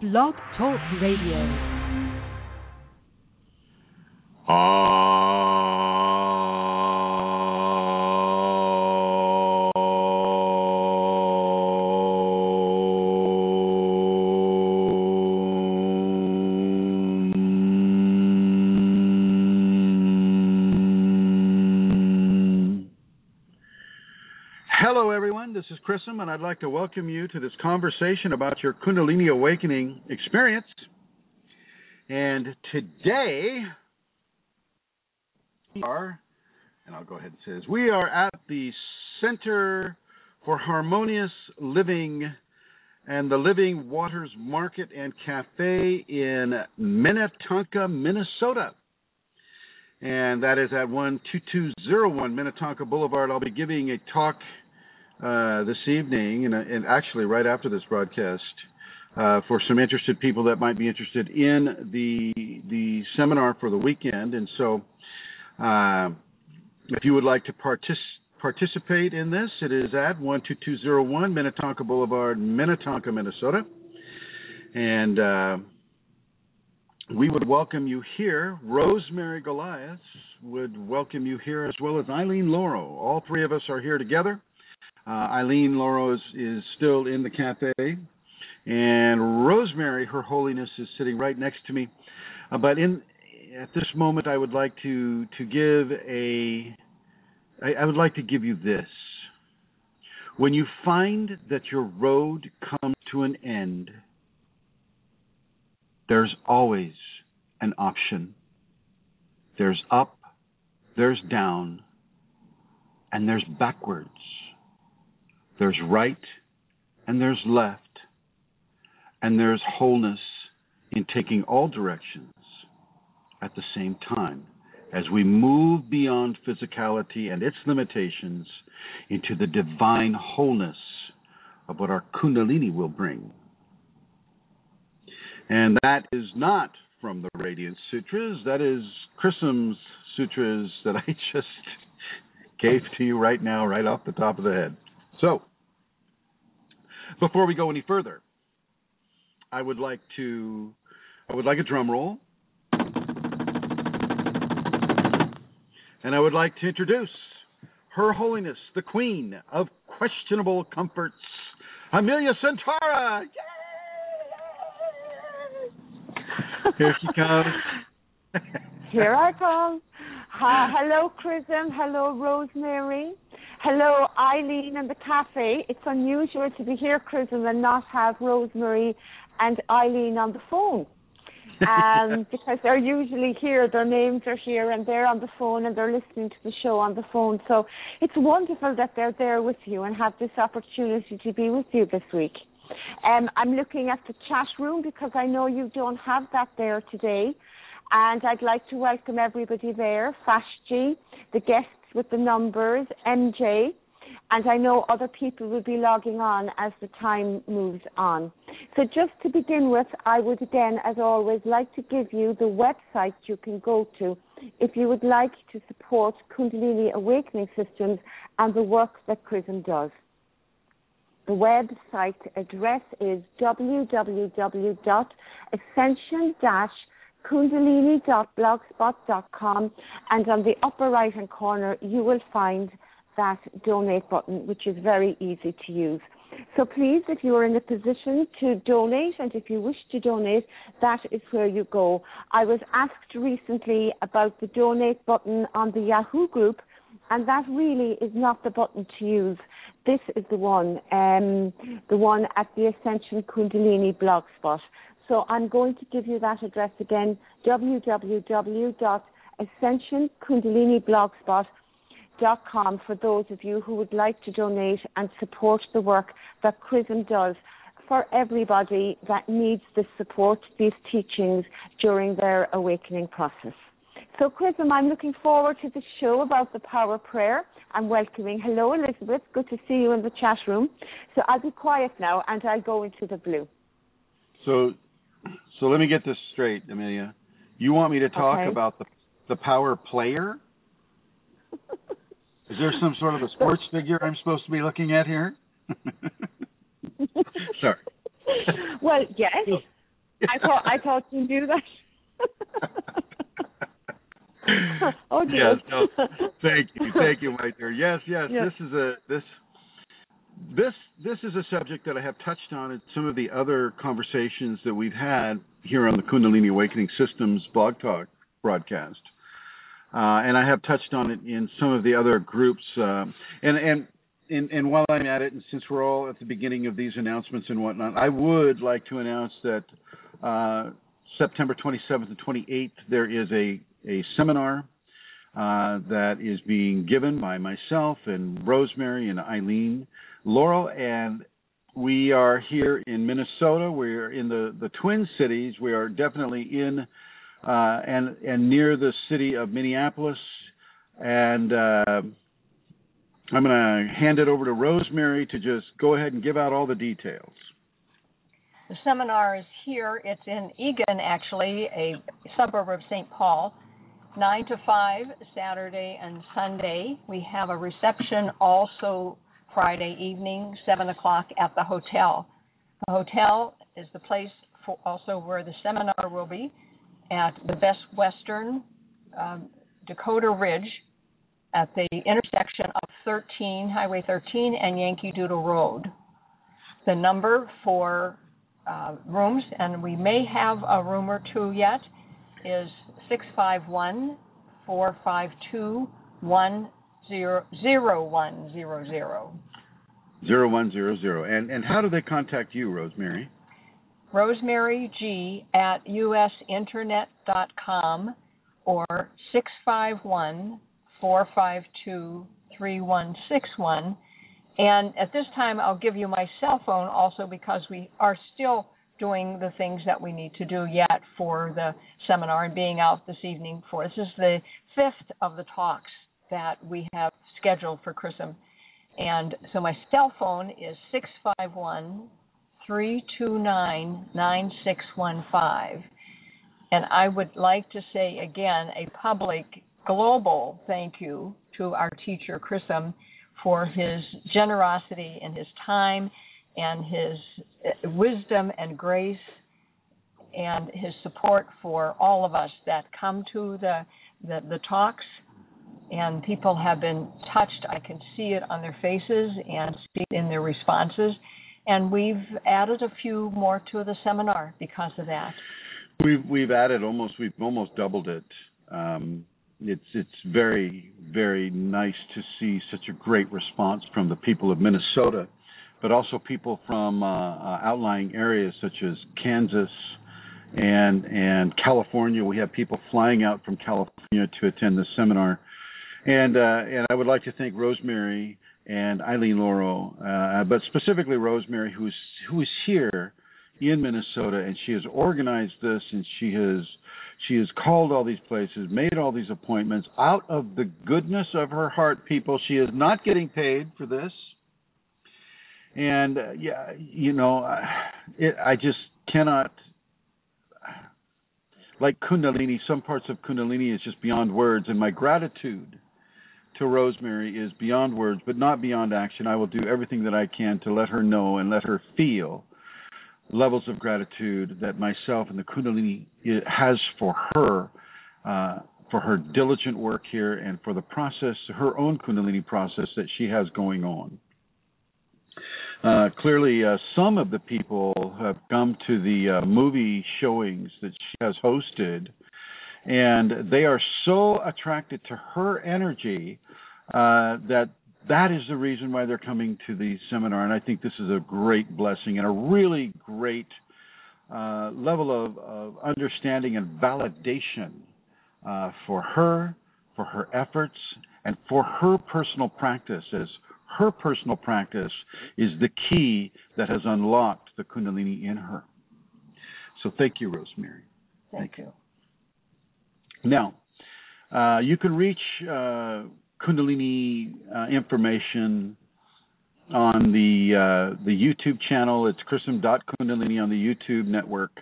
Blog Talk Radio. Hello, everyone. This is chrism, and I'd like to welcome you to this conversation about your Kundalini Awakening experience. And today, we are at the Center for Harmonious Living and the Living Waters Market and Cafe in Minnetonka, Minnesota. And that is at 12201 Minnetonka Boulevard. I'll be giving a talk this evening, and actually right after this broadcast, for some interested people that might be interested in the seminar for the weekend. And so if you would like to participate in this, it is at 12201 Minnetonka Boulevard, Minnetonka, Minnesota. And we would welcome you here. Rosemary Goliath would welcome you here, as well as Eileen Laura. All three of us are here together. Eileen Laura is still in the cafe, and Rosemary, Her Holiness, is sitting right next to me. But at this moment, I would like to give you this. When you find that your road comes to an end, there's always an option. There's up, there's down, and there's backwards. There's right, and there's left, and there's wholeness in taking all directions at the same time as we move beyond physicality and its limitations into the divine wholeness of what our Kundalini will bring. And that is not from the Radiant Sutras. That is chrism's sutras that I just gave to you right now, right off the top of the head. So, before we go any further, I would like a drum roll, and I would like to introduce Her Holiness, the Queen of Questionable Comforts, Amelia Sentara. Yay! Here she comes. Here I come. Hello, chrism. Hello, Rosemary. Hello, Eileen and the cafe. It's unusual to be here, chrism, and not have Rosemary and Eileen on the phone. Because they're usually here, their names are here, and they're on the phone, and they're listening to the show on the phone. So it's wonderful that they're there with you and have this opportunity to be with you this week. I'm looking at the chat room because I know you don't have that there today. And I'd like to welcome everybody there, Fashji, the guests with the numbers, MJ, and I know other people will be logging on as the time moves on. So just to begin with, I would again, as always, like to give you the website you can go to if you would like to support Kundalini Awakening Systems and the work that chrism does. The website address is www.ascension-Kundalini.blogspot.com, and on the upper right hand corner you will find that donate button, which is very easy to use. So please, if you are in a position to donate, and if you wish to donate, that is where you go. I was asked recently about the donate button on the Yahoo group, and that really is not the button to use. This is the one at the Ascension Kundalini blog spot. So I'm going to give you that address again, www.ascensionkundaliniblogspot.com, for those of you who would like to donate and support the work that chrism does for everybody that needs this support, these teachings during their awakening process. So chrism, I'm looking forward to the show about the power prayer. I'm welcoming. Hello, Elizabeth. Good to see you in the chat room. So I'll be quiet now and I'll go into the blue. So let me get this straight, Amelia. You want me to talk about the power player? Is there some sort of a sports figure I'm supposed to be looking at here? Sorry. Well, yes. I thought you knew that. Oh, yes, no, thank you, my dear. Yes. This is a subject that I have touched on in some of the other conversations that we've had here on the Kundalini Awakening Systems blog talk broadcast, and I have touched on it in some of the other groups. And while I'm at it, and since we're all at the beginning of these announcements and whatnot, I would like to announce that September 27th and 28th there is a seminar that is being given by myself and Rosemary and Eileen Laura, and we are here in Minnesota. We're in the Twin Cities. We are definitely in and near the city of Minneapolis, and I'm going to hand it over to Rosemary to just go ahead and give out all the details. The seminar is here. It's in Eagan, actually, a suburb of St. Paul, 9 to 5, Saturday and Sunday. We have a reception also Friday evening, 7 o'clock at the hotel. The hotel is the place for also where the seminar will be, at the Best Western Dakota Ridge, at the intersection of Highway 13 and Yankee Doodle Road. The number for rooms, and we may have a room or two yet, is 651-452-100100. 0100. And how do they contact you, Rosemary? rosemaryg@usinternet.com or 651-452-3161. And at this time, I'll give you my cell phone also, because we are still doing the things that we need to do yet for the seminar and being out this evening for. This is the fifth of the talks that we have scheduled for Chrism. And so my cell phone is 651-329-9615. And I would like to say again a public global thank you to our teacher, chrism, for his generosity and his time and his wisdom and grace and his support for all of us that come to the talks. And people have been touched. I can see it on their faces and see it in their responses. And we've added a few more to the seminar because of that. We've almost doubled it. It's very, very nice to see such a great response from the people of Minnesota, but also people from outlying areas such as Kansas and California. We have people flying out from California to attend this seminar. And I would like to thank Rosemary and Eileen Laurel, but specifically Rosemary, who is here in Minnesota, and she has organized this, and she has called all these places, made all these appointments out of the goodness of her heart, people. She is not getting paid for this. And, I just cannot, like Kundalini, some parts of Kundalini is just beyond words. And my gratitude to Rosemary is beyond words, but not beyond action. I will do everything that I can to let her know and let her feel levels of gratitude that myself and the Kundalini has for her, for her diligent work here, and for the process, her own Kundalini process that she has going on. Clearly, some of the people have come to the movie showings that she has hosted, and they are so attracted to her energy that is the reason why they're coming to the seminar, and I think this is a great blessing and a really great level of understanding and validation for her efforts, and for her personal practice, as her personal practice is the key that has unlocked the Kundalini in her. So thank you, Rosemary. Thank you. Now, you can reach Kundalini information on the YouTube channel. It's chrism.Kundalini on the YouTube network.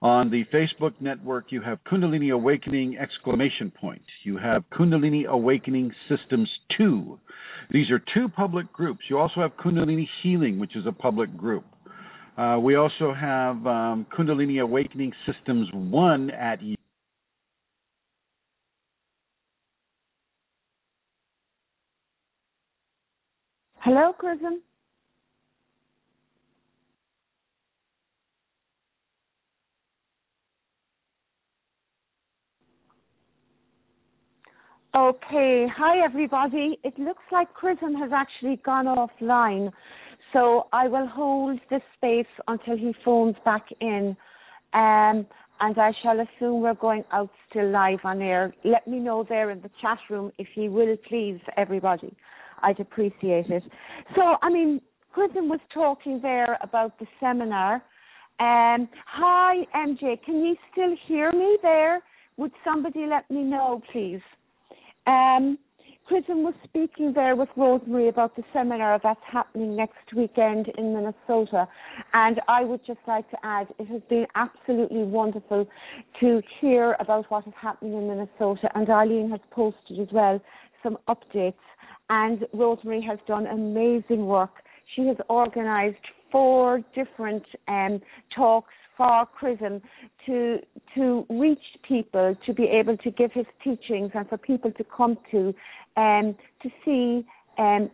On the Facebook network, you have Kundalini Awakening ! You have Kundalini Awakening Systems 2. These are two public groups. You also have Kundalini Healing, which is a public group. We also have Kundalini Awakening Systems 1 at Hello, Chrism. Okay, hi everybody. It looks like Chrism has actually gone offline, so I will hold this space until he phones back in, and I shall assume we're going out still live on air. Let me know there in the chat room if you will, please, everybody. I'd appreciate it. So, I mean, Chrism was talking there about the seminar. Hi, MJ, can you still hear me there? Would somebody let me know, please? Chrism was speaking there with Rosemary about the seminar that's happening next weekend in Minnesota, and I would just like to add it has been absolutely wonderful to hear about what is happening in Minnesota, and Eileen has posted as well some updates, and Rosemary has done amazing work. She has organised 4 different talks for Chrism to reach people, to be able to give his teachings and for people to come to see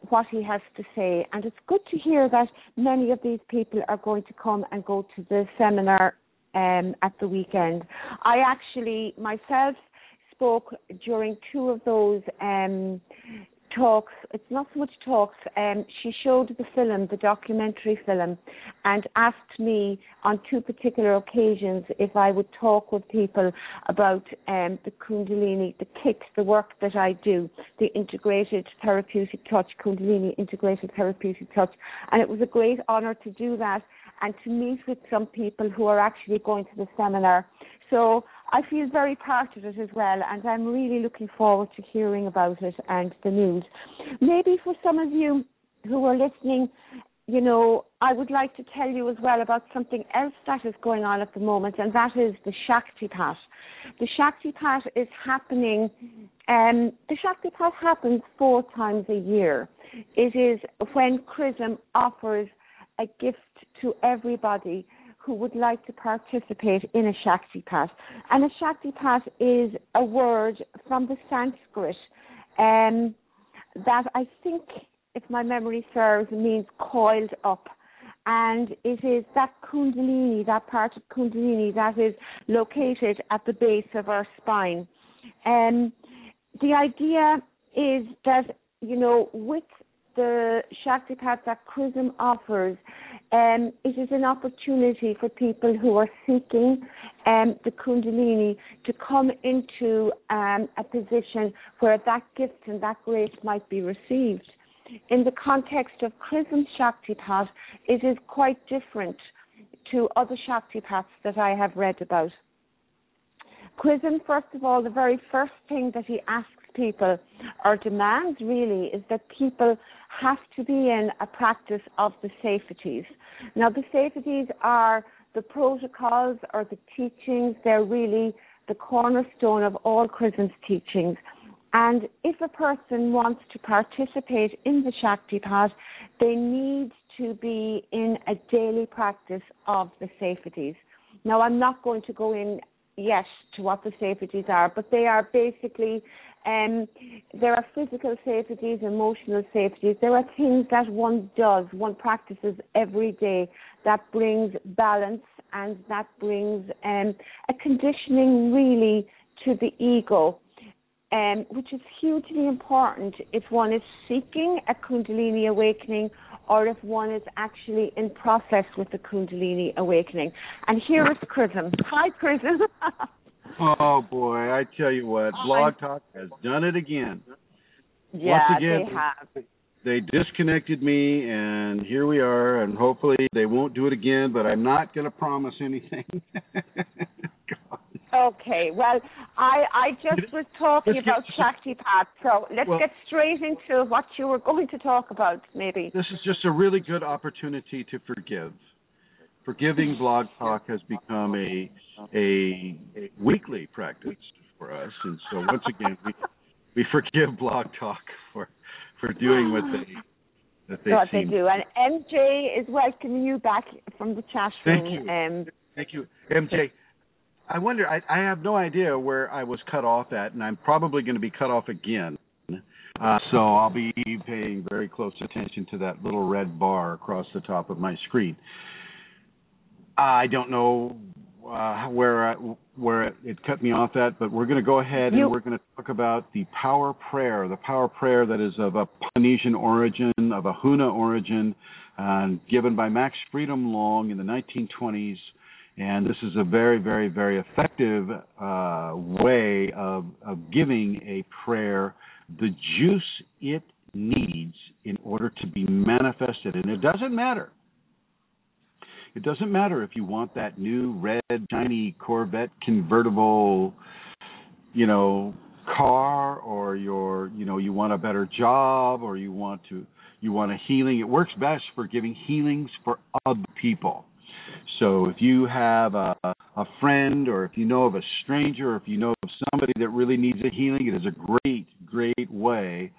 what he has to say. And it's good to hear that many of these people are going to come and go to the seminar at the weekend. I actually myself spoke during 2 of those talks. It's not so much talks. She showed the film, the documentary film, and asked me on 2 particular occasions if I would talk with people about the Kundalini, the KIT, the work that I do, the Integrated Therapeutic Touch, Kundalini Integrated Therapeutic Touch. And it was a great honor to do that and to meet with some people who are actually going to the seminar. So I feel very part of it as well, and I'm really looking forward to hearing about it and the news. Maybe for some of you who are listening, you know, I would like to tell you as well about something else that is going on at the moment, and that is the Shaktipat. The Shaktipat is happening, the Shaktipat happens 4 times a year. It is when Chrism offers a gift to everybody who would like to participate in a Shaktipat. And a Shaktipat is a word from the Sanskrit that I think, if my memory serves, means coiled up. And it is that Kundalini, that part of Kundalini that is located at the base of our spine. The idea is that, you know, with the Shaktipat that Chrism offers, it is an opportunity for people who are seeking the Kundalini to come into a position where that gift and that grace might be received. In the context of Chrism Shaktipat, it is quite different to other Shaktipats that I have read about. Chrism, first of all, the very first thing that he asks people, or demands really, is that people have to be in a practice of the safeties. Now, the safeties are the protocols or the teachings. They're really the cornerstone of all Chrism's teachings. And if a person wants to participate in the Shaktipat, they need to be in a daily practice of the safeties. Now, I'm not going to go in yet to what the safeties are, but they are basically, there are physical safeties, emotional safeties. There are things that one does, one practices every day that brings balance and that brings a conditioning really to the ego, which is hugely important if one is seeking a Kundalini awakening or if one is actually in process with the Kundalini awakening. And here is Chrism. Hi, Chrism. Oh, boy, I tell you what, Blog Talk has done it again. Yeah, once again, they have. They disconnected me, and here we are, and hopefully they won't do it again, but I'm not going to promise anything. Okay, well, I just was talking about Shaktipat, so let's get straight into what you were going to talk about, maybe. This is just a really good opportunity to forgive. Forgiving Blog Talk has become a weekly practice for us, and so once again, we forgive Blog Talk for doing what they that they God, seem. They do. And MJ is welcoming you back from the chat room. Thank you, MJ. I wonder, I have no idea where I was cut off at, and I'm probably going to be cut off again. So I'll be paying very close attention to that little red bar across the top of my screen. I don't know where it cut me off at, but we're going to go ahead and we're going to talk about the power prayer that is of a Polynesian origin, of a HUNA origin, given by Max Freedom Long in the 1920s. And this is a very, very, very effective way of giving a prayer the juice it needs in order to be manifested. And it doesn't matter. It doesn't matter if you want that new red, shiny Corvette convertible, car, or you want a better job, or you want a healing. It works best for giving healings for other people. So if you have a friend, or if you know of a stranger, or if you know of somebody that really needs a healing, it is a great, great way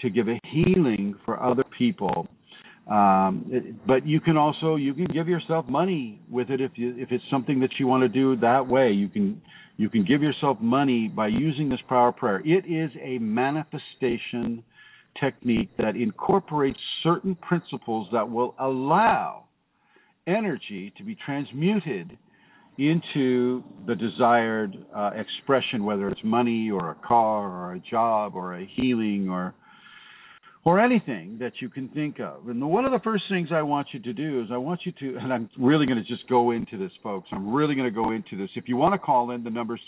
to give a healing for other people. But you can give yourself money with it if it's something that you want to do that way. You can give yourself money by using this power prayer. It is a manifestation technique that incorporates certain principles that will allow energy to be transmuted into the desired expression, whether it's money or a car or a job or a healing or anything that you can think of. And one of the first things I want you to do is and I'm really going to just go into this, folks. I'm really going to go into this. If you want to call in, the number is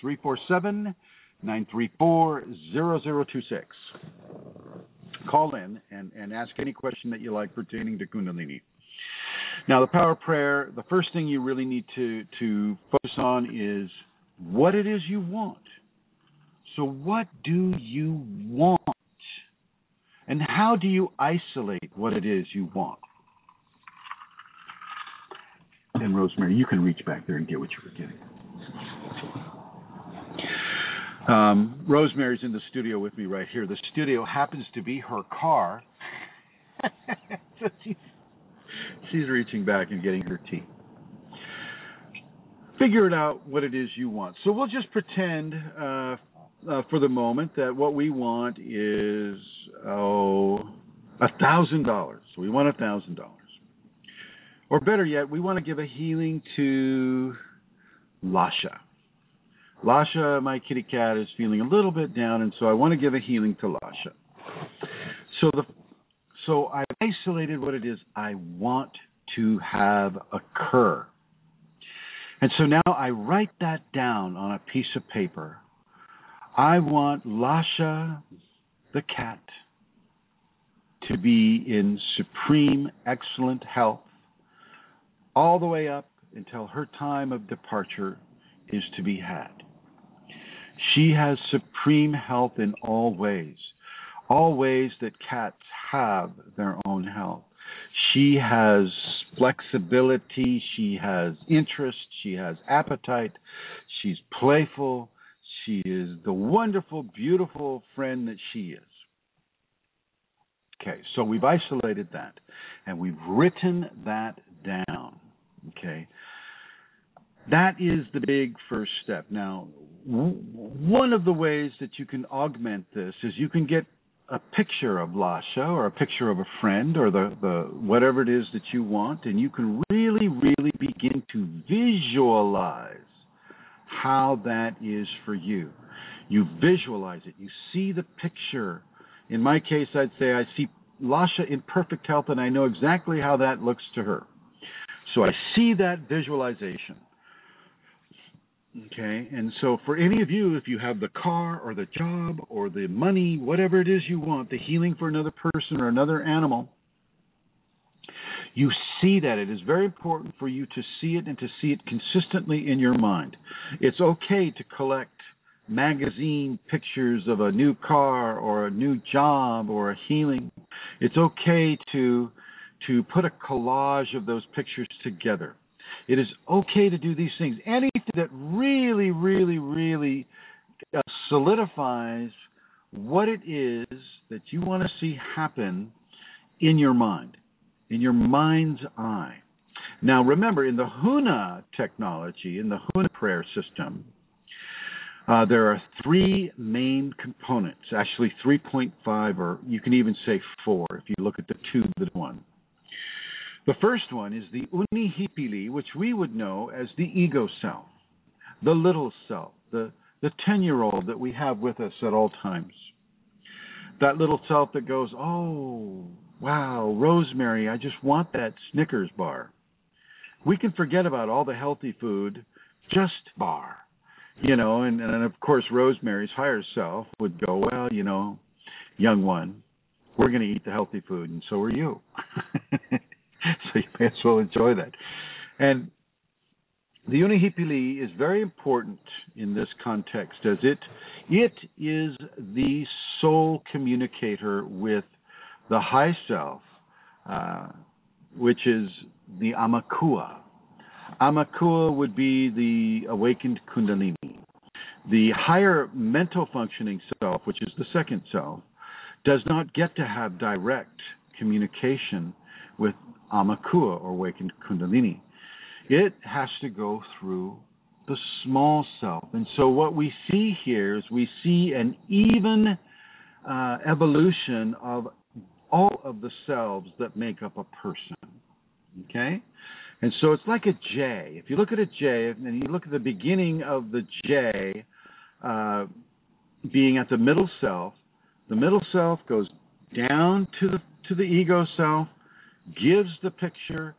347-934-0026. Call in and ask any question that you like pertaining to Kundalini. Now, the power prayer, the first thing you really need to focus on is what it is you want. So what do you want? And how do you isolate what it is you want? And Rosemary, you can reach back there and get what you were getting. Rosemary's in the studio with me right here. The studio happens to be her car. So she's reaching back and getting her tea. Figure it out what it is you want. So we'll just pretend for the moment that what we want is $1,000. We want $1,000. Or better yet, we want to give a healing to Lasha. Lasha, my kitty cat, is feeling a little bit down, and so I want to give a healing to Lasha. So I isolated what it is I want to have occur. And so now I write that down on a piece of paper. I want Lasha, the cat, to be in supreme excellent health all the way up until her time of departure is to be had. She has supreme health in all ways. All ways that cats have their own health. She has flexibility, she has interest, she has appetite, she's playful, she is the wonderful, beautiful friend that she is. Okay, so we've isolated that, and we've written that down, okay? That is the big first step. Now, one of the ways that you can augment this is you can get a picture of Lasha or a picture of a friend or the whatever it is that you want, and you can really, really begin to visualize how that is for you. You visualize it. You see the picture. In my case, I'd say I see Lasha in perfect health, and I know exactly how that looks to her. So I see that visualization. Okay, and so for any of you, if you have the car or the job or the money, whatever it is you want, the healing for another person or another animal, you see that. It is very important for you to see it and to see it consistently in your mind. It's okay to collect magazine pictures of a new car or a new job or a healing. It's okay to put a collage of those pictures together. It is okay to do these things. Anything that really, really, really solidifies what it is that you want to see happen in your mind, in your mind's eye. Now, remember, in the HUNA technology, in the HUNA prayer system, there are three main components, actually 3.5, or you can even say 4 if you look at the tube of the one. The first one is the Unihipili, which we would know as the ego self, the little self, the 10-year-old that we have with us at all times. That little self that goes, oh, wow, Rosemary, I just want that Snickers bar. We can forget about all the healthy food, just bar. You know, and of course, Rosemary's higher self would go, well, you know, young one, we're going to eat the healthy food, and so are you. So you may as well enjoy that. And the Unihipili is very important in this context, as it is the soul communicator with the high self, which is the Aumakua. Aumakua would be the awakened Kundalini. The higher mental functioning self, which is the second self, does not get to have direct communication with Aumakua or awakened Kundalini. It has to go through the small self. And so what we see here is we see an even evolution of all of the selves that make up a person. Okay? And so it's like a J. If you look at a J, and you look at the beginning of the J being at the middle self goes down to the ego self, gives the picture,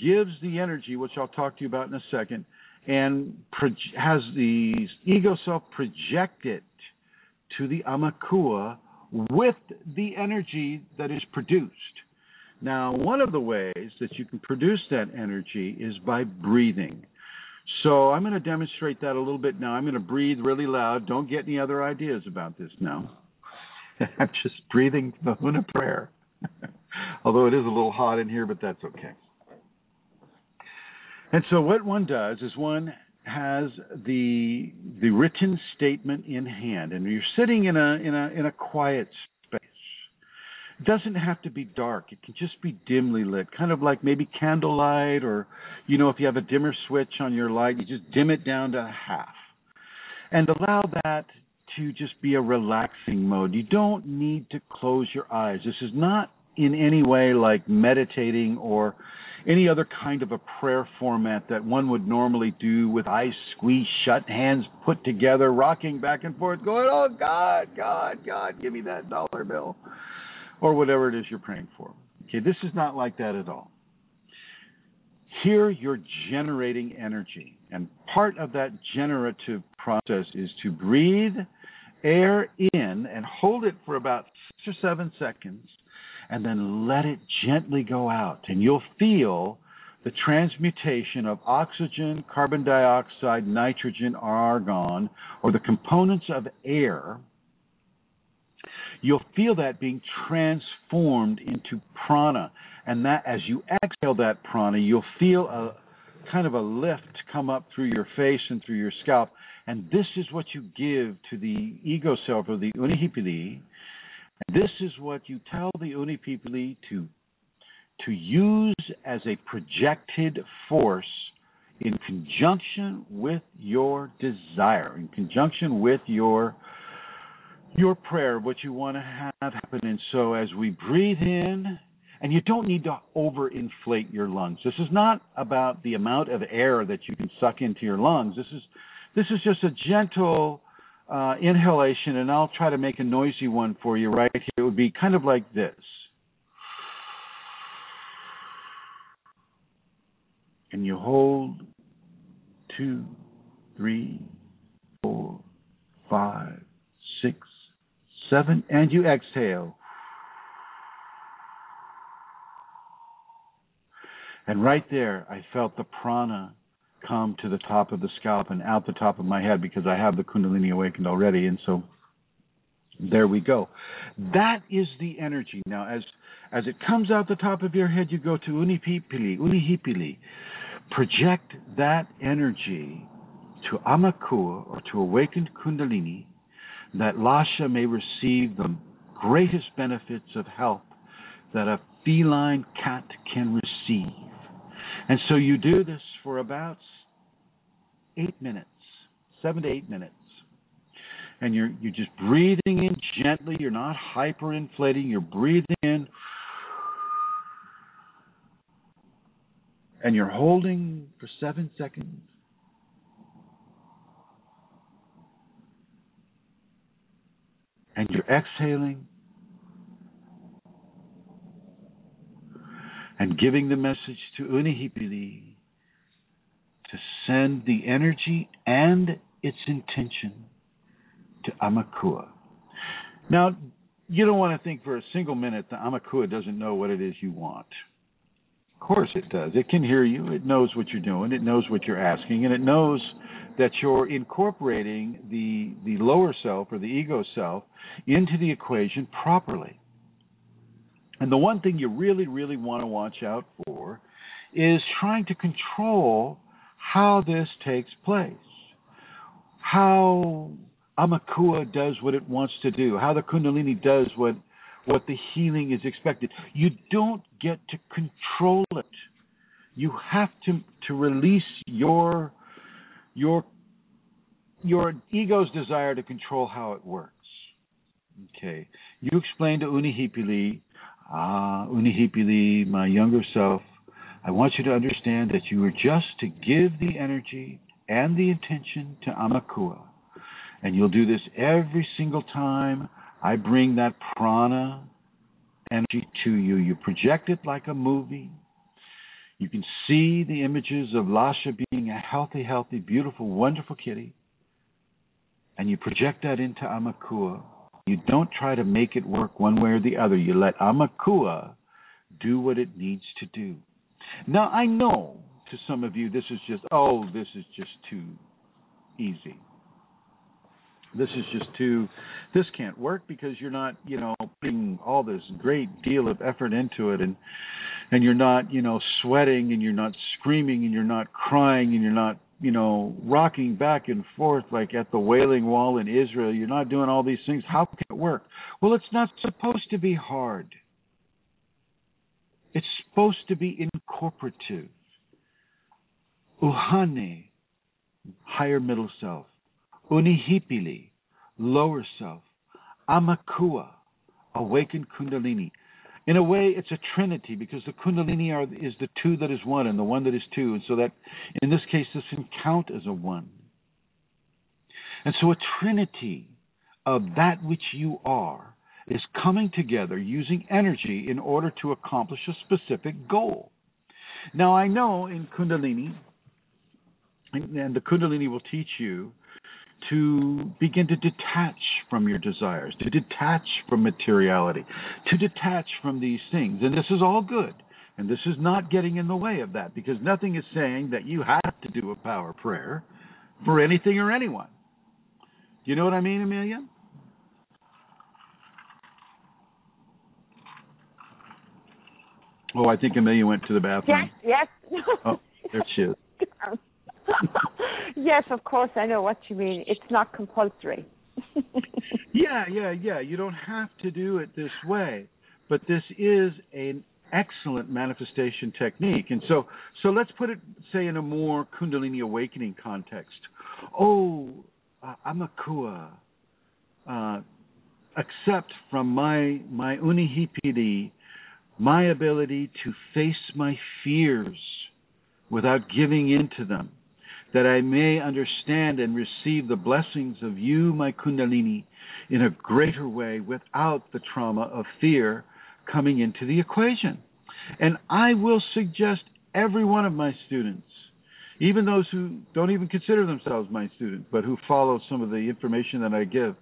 gives the energy, which I'll talk to you about in a second, and has the ego self project it to the Aumakua with the energy that is produced. Now, one of the ways that you can produce that energy is by breathing. So I'm going to demonstrate that a little bit now. I'm going to breathe really loud. Don't get any other ideas about this now. I'm just breathing the HUNA prayer. Although it is a little hot in here, but that's okay. And so what one does is one has the written statement in hand, and you're sitting in a quiet space. It doesn't have to be dark. It can just be dimly lit, kind of like maybe candlelight, or, you know, if you have a dimmer switch on your light, you just dim it down to half and allow that to just be a relaxing mode. You don't need to close your eyes. This is not in any way like meditating or any other kind of a prayer format that one would normally do with eyes squeezed shut, hands put together, rocking back and forth, going, oh, God, God, God, give me that dollar bill, or whatever it is you're praying for. Okay, this is not like that at all. Here you're generating energy, and part of that generative process is to breathe air in and hold it for about 6 or 7 seconds, and then let it gently go out. And you'll feel the transmutation of oxygen, carbon dioxide, nitrogen, argon, or the components of air. You'll feel that being transformed into prana. And that, as you exhale that prana, you'll feel a kind of a lift come up through your face and through your scalp. And this is what you give to the ego self, or the Unihipili. This is what you tell the Unihipili to use as a projected force in conjunction with your desire, in conjunction with your prayer, what you want to have happen. And so as we breathe in, and you don't need to overinflate your lungs. This is not about the amount of air that you can suck into your lungs. This is just a gentle inhalation, and I'll try to make a noisy one for you right here. It would be kind of like this. And you hold 2, 3, 4, 5, 6, 7, and you exhale. And right there, I felt the prana come to the top of the scalp and out the top of my head, because I have the Kundalini awakened already, and so there we go. That is the energy. Now, as it comes out the top of your head, you go to Unihipili. Project that energy to Aumakua, or to awakened Kundalini, that Lasha may receive the greatest benefits of health that a feline cat can receive. And so you do this for about 8 minutes, 7 to 8 minutes. And you're just breathing in gently. You're not hyperinflating. You're breathing in. And you're holding for 7 seconds. And you're exhaling and giving the message to Unihipili to send the energy and its intention to Aumakua. Now, you don't want to think for a single minute that Aumakua doesn't know what it is you want. Of course it does. It can hear you. It knows what you're doing. It knows what you're asking. And it knows that you're incorporating the lower self or the ego self into the equation properly. And the one thing you really, really want to watch out for is trying to control how this takes place, how Aumakua does what it wants to do, how the Kundalini does what the healing is expected. You don't get to control it. You have to release your ego's desire to control how it works. Okay. You explain to Unihipili, Unihipili, my younger self, I want you to understand that you are just to give the energy and the intention to Aumakua. And you'll do this every single time I bring that prana energy to you. You project it like a movie. You can see the images of Lasha being a healthy, beautiful, wonderful kitty. And you project that into Aumakua. You don't try to make it work one way or the other. You let Aumakua do what it needs to do. Now, I know to some of you this is just too easy. This can't work because you're not, putting all this great deal of effort into it, and you're not, sweating, and you're not screaming, and you're not crying, and you're not, rocking back and forth like at the Wailing Wall in Israel. You're not doing all these things. How can it work? Well, it's not supposed to be hard. It's supposed to be incorporative. Uhane, higher middle self. Unihipili, lower self. Aumakua, awakened Kundalini. In a way, it's a trinity because the Kundalini is the two that is one and the one that is two. And so that, in this case, this can count as a one. And so a trinity of that which you are is coming together using energy in order to accomplish a specific goal. Now, I know in Kundalini, and the Kundalini will teach you, to begin to detach from your desires, to detach from materiality, to detach from these things. And this is all good. And this is not getting in the way of that because nothing is saying that you have to do a power prayer for anything or anyone. Do you know what I mean, Amelia? Oh, I think Amelia went to the bathroom. Yes. Oh, there she is. Yes, of course, I know what you mean. It's not compulsory. Yeah. You don't have to do it this way, but this is an excellent manifestation technique. And so let's put it, say, in a more Kundalini awakening context. Oh, Aumakua, accept from my Unihipili my ability to face my fears without giving in to them, that I may understand and receive the blessings of you, my Kundalini, in a greater way without the trauma of fear coming into the equation. And I will suggest every one of my students, even those who don't even consider themselves my students, but who follow some of the information that I give,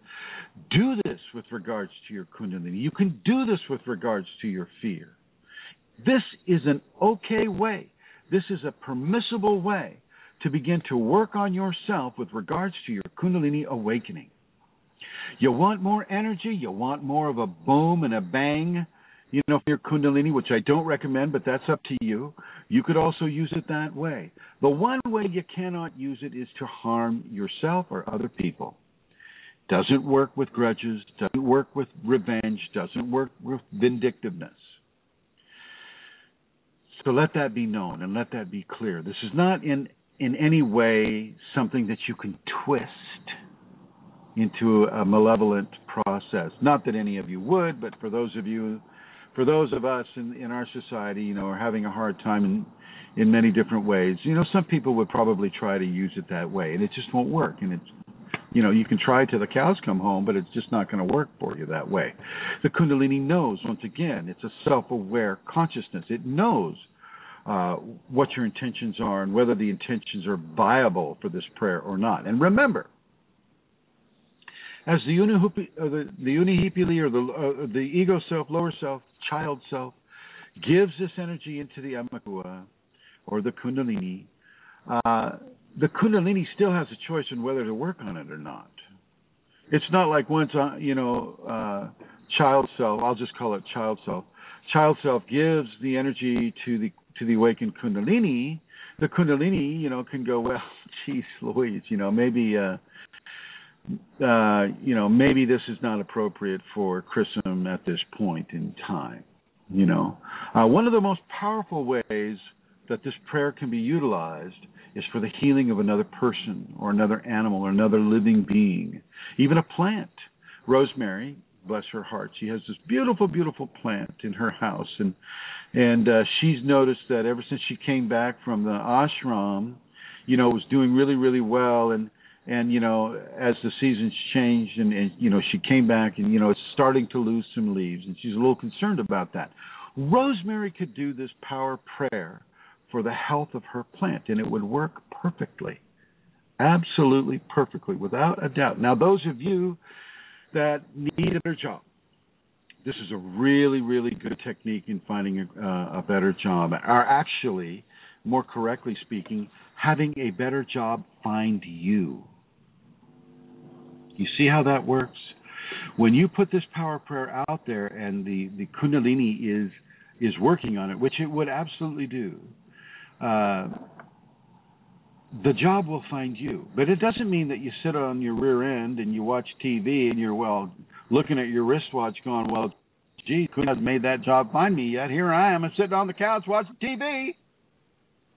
do this with regards to your Kundalini. You can do this with regards to your fear. This is an okay way. This is a permissible way to begin to work on yourself with regards to your Kundalini awakening. You want more energy, you want more of a boom and a bang, for your Kundalini, which I don't recommend, but that's up to you. You could also use it that way. The one way you cannot use it is to harm yourself or other people. Doesn't work with grudges, doesn't work with revenge, doesn't work with vindictiveness. So let that be known and let that be clear. This is not in any way something that you can twist into a malevolent process. Not that any of you would, but for those of us in our society, you know, are having a hard time in many different ways. You know, some people would probably try to use it that way, and it just won't work. And it's, you know, you can try till the cows come home, but it's just not going to work for you that way. The Kundalini knows, once again, it's a self-aware consciousness. It knows what your intentions are and whether the intentions are viable for this prayer or not. And remember, as the Unihipili, or the ego self, lower self, child self, gives this energy into the Aumakua or the Kundalini, the Kundalini still has a choice on whether to work on it or not. It's not like once, child self, I'll just call it child self. Child self gives the energy to the awakened Kundalini. The Kundalini, you know, can go, well, geez Louise, you know, maybe this is not appropriate for chrism at this point in time. You know, one of the most powerful ways that this prayer can be utilized is for the healing of another person or another animal or another living being, even a plant. Rosemary, bless her heart, she has this beautiful, beautiful plant in her house, and she's noticed that ever since she came back from the ashram, you know, it was doing really, really well, and you know, as the seasons changed, and you know, she came back, and you know, it's starting to lose some leaves, and she's a little concerned about that. Rosemary could do this power prayer for the health of her plant, and it would work perfectly, absolutely perfectly, without a doubt. Now, those of you that need a better job, this is a really, really good technique in finding a better job, or actually, more correctly speaking, having a better job find you. You see how that works? When you put this power prayer out there and the Kundalini is working on it, which it would absolutely do, the job will find you. But it doesn't mean that you sit on your rear end and you watch TV and you're, well, looking at your wristwatch going, well, gee, Kundalini hasn't made that job find me yet. Here I am, I'm sitting on the couch watching TV. You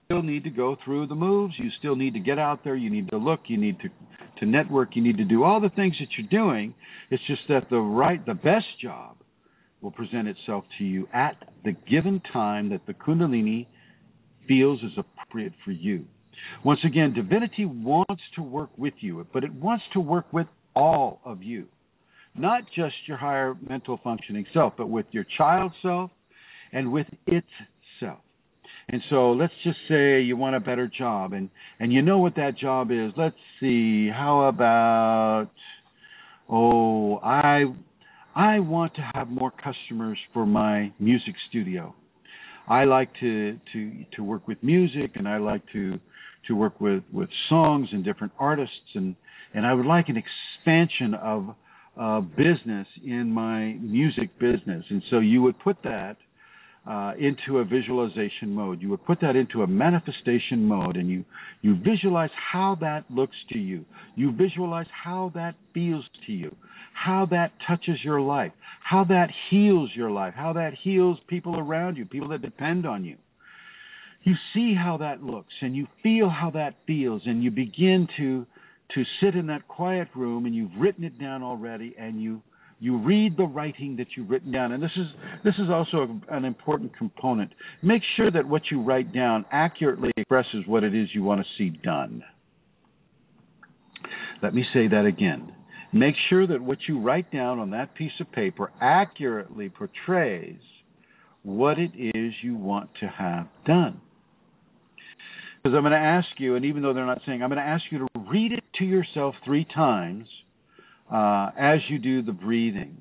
still need to go through the moves. You still need to get out there. You need to look. You need to network. You need to do all the things that you're doing. It's just that the best job will present itself to you at the given time that the Kundalini feels is appropriate for you. Once again, divinity wants to work with you, but it wants to work with all of you, not just your higher mental functioning self, but with your child self and with itself. And so let's just say you want a better job, and you know what that job is. Let's see, how about, I want to have more customers for my music studio. I like to work with music, and I like to work with songs and different artists, and I would like an expansion of business in my music business. And so you would put that into a visualization mode. You would put that into a manifestation mode, and you visualize how that looks to you. You visualize how that feels to you, how that touches your life, how that heals your life, how that heals people around you, people that depend on you. You see how that looks, and you feel how that feels, and you begin to sit in that quiet room, and you've written it down already, and you read the writing that you've written down. And this is also an important component. Make sure that what you write down accurately expresses what it is you want to see done. Let me say that again. Make sure that what you write down on that piece of paper accurately portrays what it is you want to have done. Because I'm going to ask you, and even though they're not saying, I'm going to ask you to read it to yourself 3 times as you do the breathing.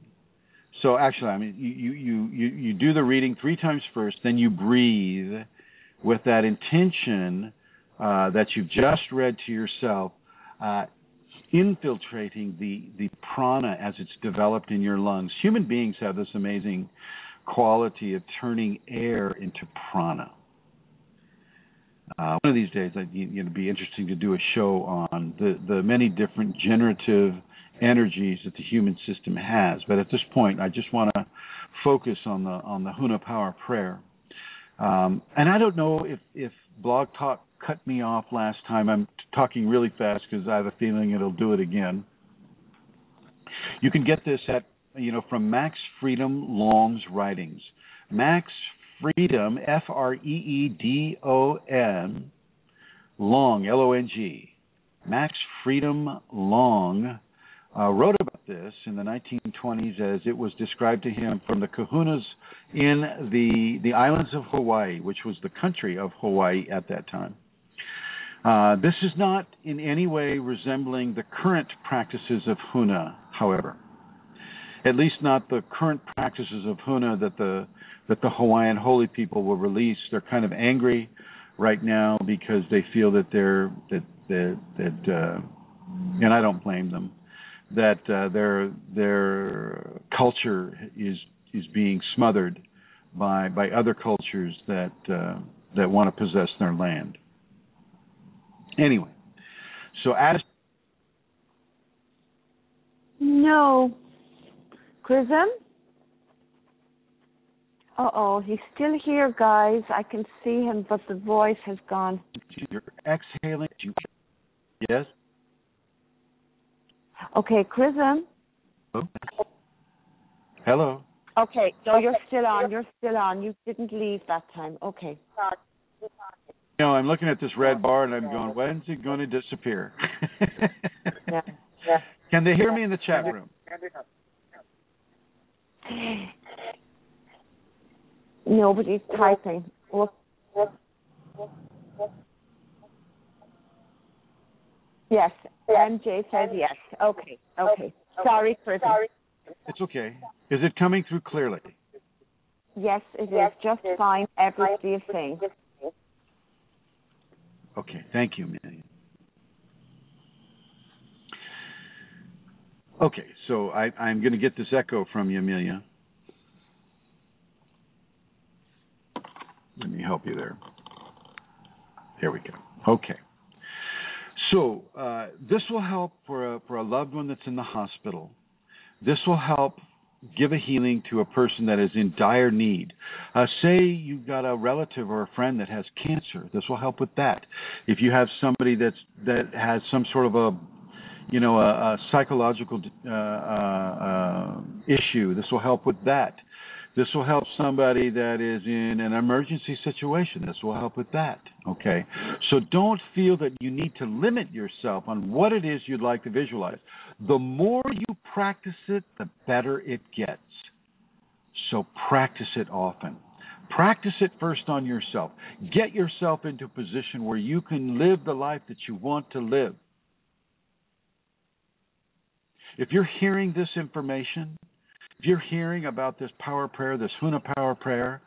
So actually, I mean, you do the reading 3 times first, then you breathe with that intention that you've just read to yourself, infiltrating the prana as it's developed in your lungs. Human beings have this amazing quality of turning air into prana. One of these days, it'd be interesting to do a show on the many different generative energies that the human system has, but at this point I just want to focus on the HUNA power prayer. And I don't know if Blog Talk cut me off last time. I'm talking really fast because I have a feeling it'll do it again. You can get this at, from Max Freedom Long's writings. Max Freedom, Freedom, Long, L-O-N-G. Max Freedom Long wrote about this in the 1920s as it was described to him from the kahunas in the islands of Hawaii, which was the country of Hawaii at that time. This is not in any way resembling the current practices of HUNA, however. At least not the current practices of HUNA that the Hawaiian holy people will release. They're kind of angry right now because they feel that and I don't blame them, that their culture is being smothered by other cultures that want to possess their land. Anyway, so as... No. Chrism? Uh-oh, he's still here, guys. I can see him, but the voice has gone. You're exhaling. Yes? Okay, Chrism? Hello? Hello? Okay, so you're still on. You didn't leave that time. Okay. I'm looking at this red bar and I'm going, when's it going to disappear? Yeah. Yeah. Can they hear me in the chat room? Nobody's typing. Yes, MJ says yes. Okay. Sorry, Chris. It's okay. Is it coming through clearly? Yes, it is. Just fine. Everything is saying. Okay, thank you, Manny. Okay, so I'm going to get this echo from you, Amelia. Let me help you there. Here we go. Okay. So this will help for a loved one that's in the hospital. This will help give a healing to a person that is in dire need. Say you've got a relative or a friend that has cancer. This will help with that. If you have somebody that has some sort of a psychological issue, this will help with that. This will help somebody that is in an emergency situation. This will help with that, okay? So don't feel that you need to limit yourself on what it is you'd like to visualize. The more you practice it, the better it gets. So practice it often. Practice it first on yourself. Get yourself into a position where you can live the life that you want to live. If you're hearing this information, if you're hearing about this power prayer, this HUNA power prayer,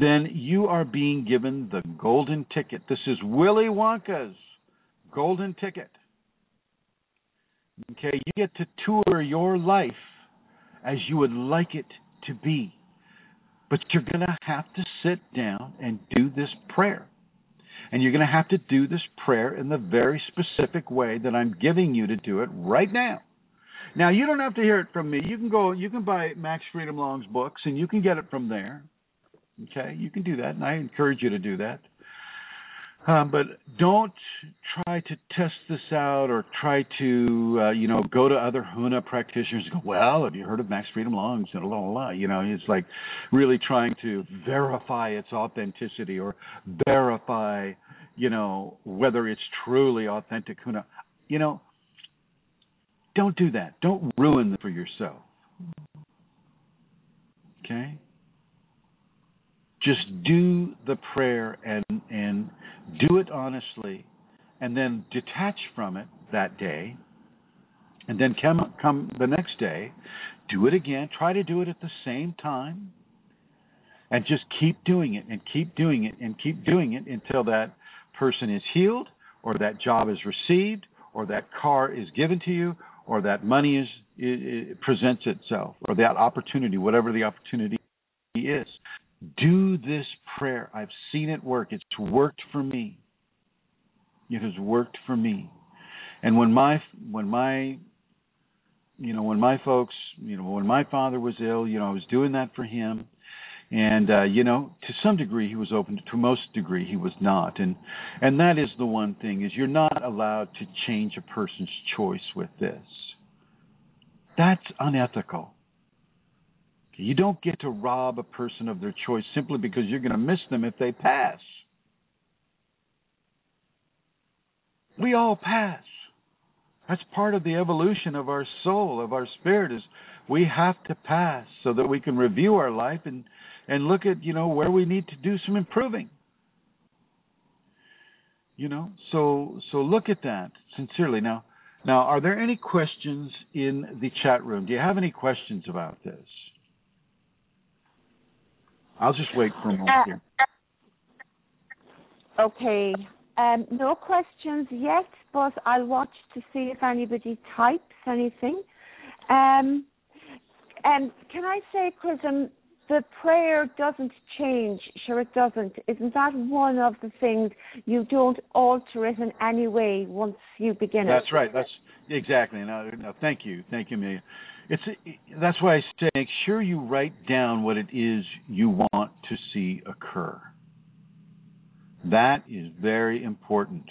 then you are being given the golden ticket. This is Willy Wonka's golden ticket. Okay, you get to tour your life as you would like it to be. But you're going to have to sit down and do this prayer. And you're going to have to do this prayer in the very specific way that I'm giving you to do it right now. Now, you don't have to hear it from me. You can buy Max Freedom Long's books, and you can get it from there. Okay? You can do that, and I encourage you to do that. But don't try to test this out or try to, go to other HUNA practitioners and go, well, have you heard of Max Freedom Long's? And blah, blah, blah. It's like really trying to verify its authenticity or verify, whether it's truly authentic HUNA. Don't do that. Don't ruin them for yourself. Okay? Just do the prayer and do it honestly, and then detach from it that day, and then come the next day, do it again. Try to do it at the same time, and just keep doing it and keep doing it and keep doing it until that person is healed or that job is received or that car is given to you, or that money it presents itself, or that opportunity, whatever the opportunity is. Do this prayer. I've seen it work. It's worked for me. It has worked for me. And when my folks, when my father was ill, I was doing that for him. And, to some degree he was open, to most degree he was not. And that is the one thing, is you're not allowed to change a person's choice with this. That's unethical. You don't get to rob a person of their choice simply because you're going to miss them if they pass. We all pass. That's part of the evolution of our soul, of our spirit, is we have to pass so that we can review our life and look at, where we need to do some improving. So look at that sincerely. Now, are there any questions in the chat room? Do you have any questions about this? I'll just wait for a moment here. Okay. No questions yet, but I'll watch to see if anybody types anything. Can I say, Chrism, the prayer doesn't change? Sure, it doesn't. Isn't that one of the things? You don't alter it in any way once you begin it. That's right. That's exactly. No, thank you. Thank you, Amelia. That's why I say make sure you write down what it is you want to see occur. That is very important.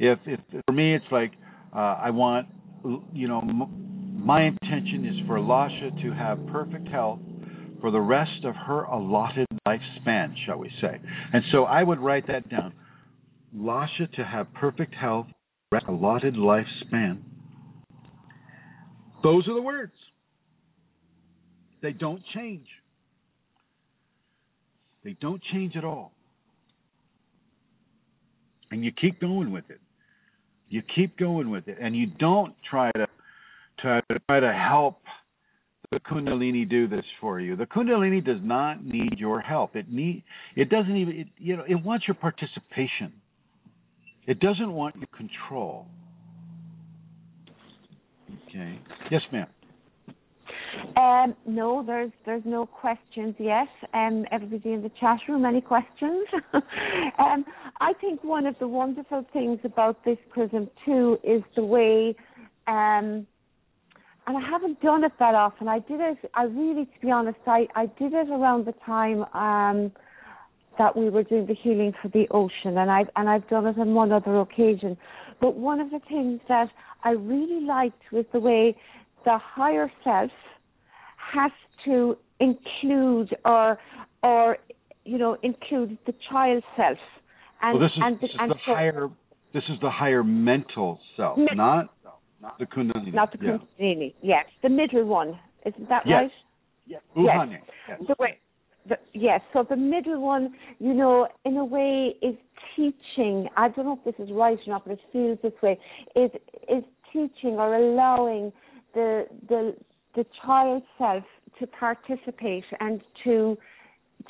If for me, it's like I want, my intention is for Lasha to have perfect health for the rest of her allotted lifespan, shall we say. And so I would write that down. Lasha to have perfect health for her allotted lifespan. Those are the words. They don't change. They don't change at all. And you keep going with it. And you don't try to help the Kundalini do this for you. The Kundalini does not need your help. It wants your participation. It doesn't want your control. Okay. Yes, ma'am. No, there's no questions yet. Everybody in the chat room, any questions? I think one of the wonderful things about this Chrism too is the way, and I haven't done it that often. I did it around the time that we were doing the healing for the ocean, and I've done it on one other occasion. But one of the things that I really liked was the way the higher self has to include include the child self. This is the higher mental self, not the Kundalini. Not the Kundalini, yes. The middle one, isn't that right? Yes. Uhane. Yes. So the middle one, in a way is teaching. I don't know if this is right or not, but it feels this way. Is teaching or allowing the child self to participate and to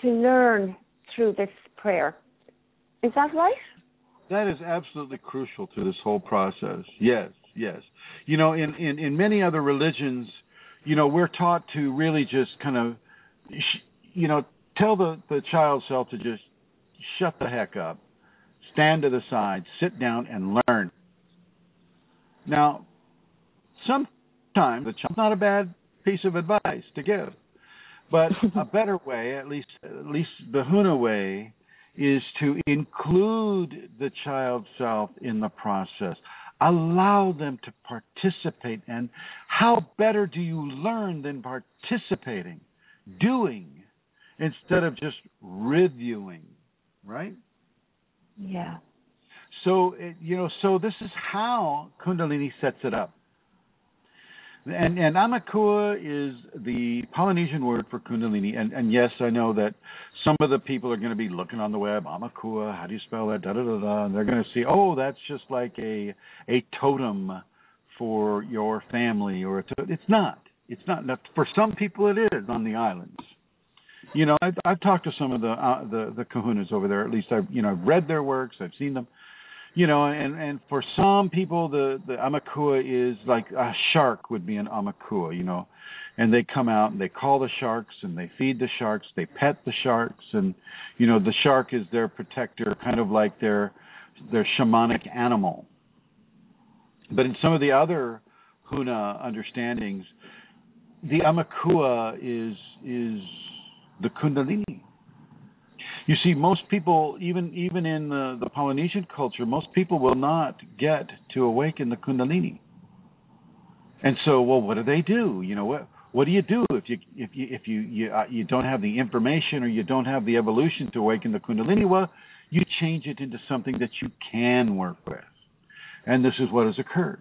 learn through this prayer. Is that right? That is absolutely crucial to this whole process. Yes. In many other religions, we're taught to really just kind of, tell the child self to just shut the heck up, stand to the side, sit down and learn. Now, sometimes the child's not a bad piece of advice to give, but a better way, at least the HUNA way, is to include the child self in the process. Allow them to participate, and how better do you learn than participating, doing, instead of just reviewing, right? Yeah. So, so this is how Kundalini sets it up. And Aumakua is the Polynesian word for Kundalini. And yes, I know that some of the people are going to be looking on the web, Aumakua, how do you spell that, and they're going to see, oh, that's just like a totem for your family. Or it's not. It's not. For some people it is on the islands. I've talked to some of the kahunas over there. At least I've read their works. I've seen them. And for some people, the Aumakua is like a shark would be an Aumakua, and they come out and they call the sharks and they feed the sharks, they pet the sharks, and, the shark is their protector, kind of like their shamanic animal. But in some of the other HUNA understandings, the Aumakua is the Kundalini. You see, most people, even in the Polynesian culture, most people will not get to awaken the Kundalini. And so, well, what do they do? You know, what do you do if you don't have the information or you don't have the evolution to awaken the Kundalini? Well, you change it into something that you can work with, and this is what has occurred.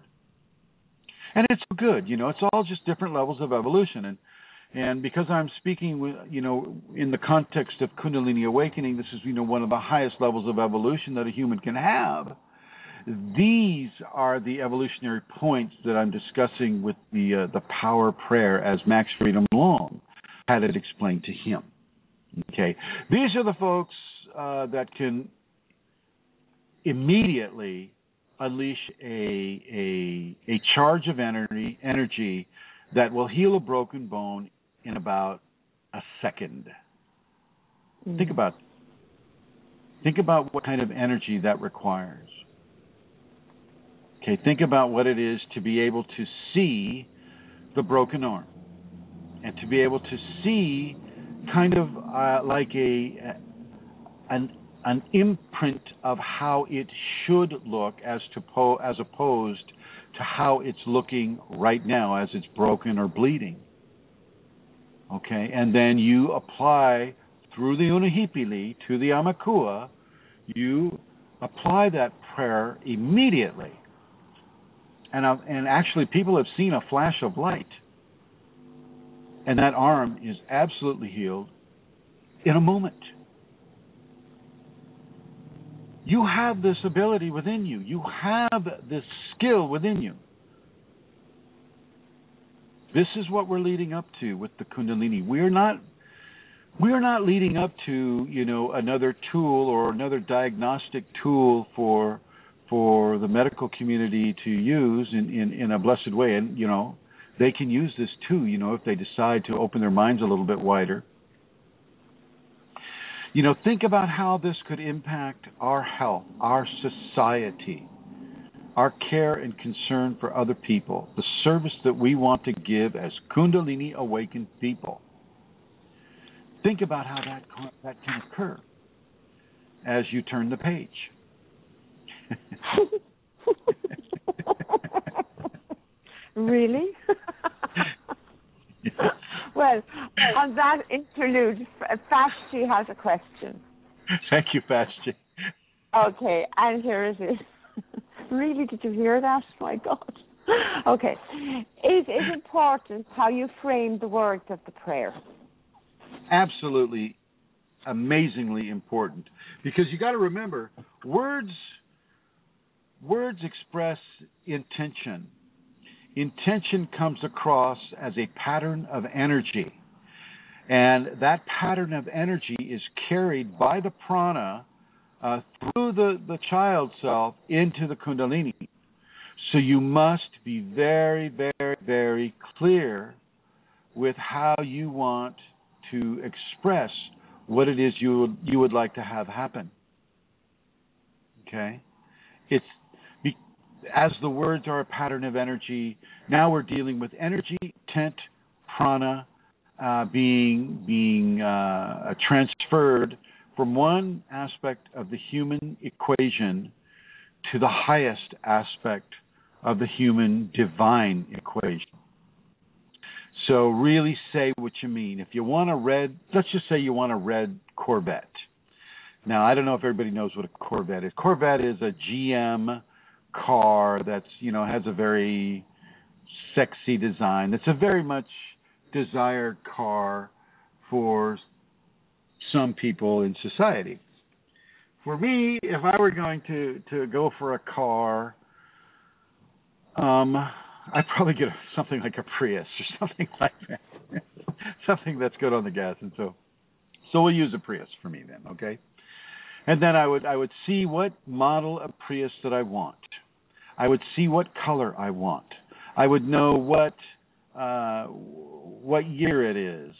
And it's good, you know. It's all just different levels of evolution. And because I'm speaking with, you know, in the context of Kundalini awakening, this is, you know, one of the highest levels of evolution that a human can have. These are the evolutionary points that I'm discussing with the power prayer, as Max Freedom Long had it explained to him. Okay, these are the folks that can immediately unleash a charge of energy that will heal a broken bone in about a second. Mm. Think about what kind of energy that requires. Okay, think about what it is to be able to see the broken arm, and to be able to see kind of like an imprint of how it should look as opposed to how it's looking right now as it's broken or bleeding. Okay, and then you apply through the Unihipili to the Aumakua, you apply that prayer immediately. And actually people have seen a flash of light. And that arm is absolutely healed in a moment. You have this ability within you. You have this skill within you. This is what we're leading up to with the Kundalini. We're not leading up to, you know, another tool or another diagnostic tool for the medical community to use in a blessed way. And, you know, they can use this too, you know, if they decide to open their minds a little bit wider. You know, think about how this could impact our health, our society, our care and concern for other people, the service that we want to give as Kundalini awakened people. Think about how that can occur as you turn the page. Really? Well, on that interlude, Fashti has a question. Thank you, Fashti. Okay, and here it is. Really, did you hear that? My God. Okay. It is important how you frame the words of the prayer. Absolutely, amazingly important. Because you got to remember, words express intention. Intention comes across as a pattern of energy. And that pattern of energy is carried by the prana through the child self into the Kundalini. So you must be very, very, very clear with how you want to express what it is you would like to have happen. Okay? It's as the words are a pattern of energy, now we're dealing with energy, intent, prana, being transferred from one aspect of the human equation to the highest aspect of the human divine equation. So really say what you mean. If you want a red, let's just say you want a red Corvette. Now, I don't know if everybody knows what a Corvette is. Corvette is a GM car that's, you know, has a very sexy design. It's a very much desired car for some people in society. For me, if I were going to go for a car, I'd probably get something like a Prius or something like that. Something that's good on the gas. And so we'll use a Prius for me then, okay? And then I would see what model of Prius that I want. I would see what color I want. I would know what year it is,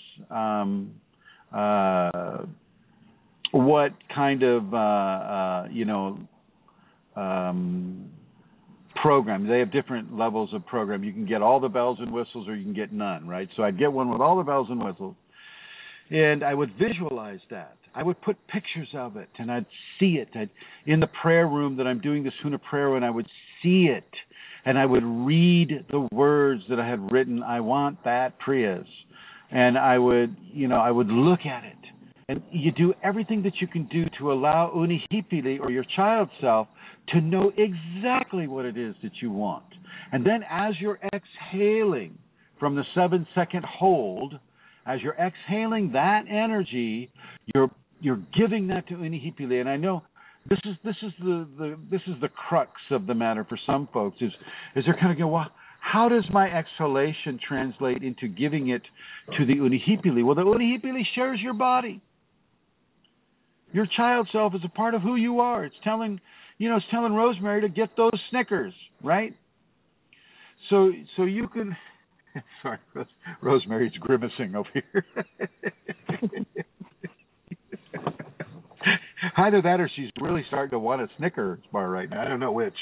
what kind of program. They have different levels of program. You can get all the bells and whistles, or you can get none, right? So I'd get one with all the bells and whistles, and I would visualize that. I would put pictures of it, and I'd see it. I'd, in the prayer room that I'm doing this HUNA prayer, and I would see it, and I would read the words that I had written. I want that Prius, and I would look at it. And you do everything that you can do to allow Unihipili, or your child self, to know exactly what it is that you want. And then as you're exhaling from the 7-second hold, as you're exhaling that energy, you're giving that to Unihipili. And I know this is the crux of the matter for some folks is they're kind of going, well, how does my exhalation translate into giving it to the Unihipili? Well, the Unihipili shares your body. Your child self is a part of who you are. It's telling, it's telling Rosemary to get those Snickers, right? So you can. Sorry, Rosemary's grimacing over here. Either that, or she's really starting to want a Snickers bar right now. I don't know which.